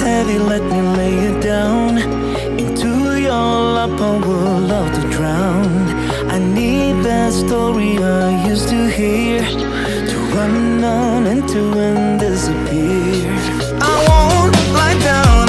Heavy, let me lay it down. Into your lap I would love to drown. I need that story I used to hear to run on and to end disappear. I won't lie down.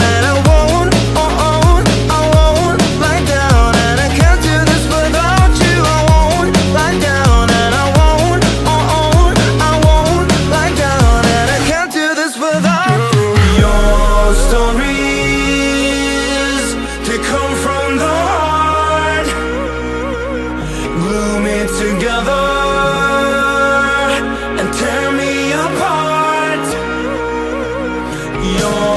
Together and tear me apart. You're